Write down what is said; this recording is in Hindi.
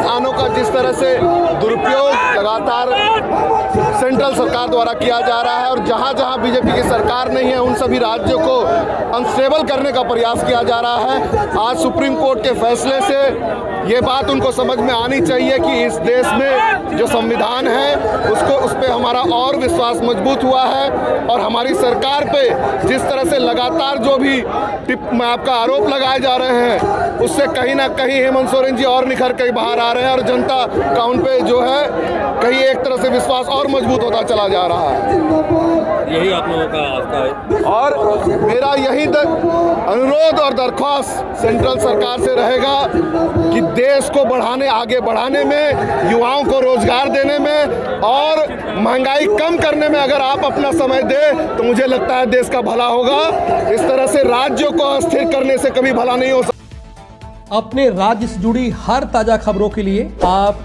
स्थानों का जिस तरह से दुरुपयोग लगातार सेंट्रल सरकार द्वारा किया जा रहा है और जहाँ जहाँ बीजेपी की सरकार नहीं है उन सभी राज्यों को अनस्टेबल करने का प्रयास किया जा रहा है। आज सुप्रीम कोर्ट के फैसले से ये बात उनको समझ में आनी चाहिए कि इस देश में जो संविधान है उसको उस पर हमारा और विश्वास मजबूत हुआ है और हमारी सरकार पे जिस तरह से लगातार जो भी आपका आरोप लगाए जा रहे हैं उससे कहीं ना कहीं हेमंत सोरेन जी और निखर के बाहर आ रहे हैं और जनता का उन पे जो है कहीं एक तरह से विश्वास और मजबूत होता चला जा रहा है। यही आप लोगों का आस्था है और मेरा यही अनुरोध और दरख्वास्त सेंट्रल सरकार से रहेगा कि देश को बढ़ाने आगे बढ़ाने में, युवाओं को रोजगार देने में और महंगाई कम करने में अगर आप अपना समय दें तो मुझे लगता है देश का भला होगा। इस तरह से राज्यों को अस्थिर करने से कभी भला नहीं हो सकता। अपने राज्य से जुड़ी हर ताजा खबरों के लिए आप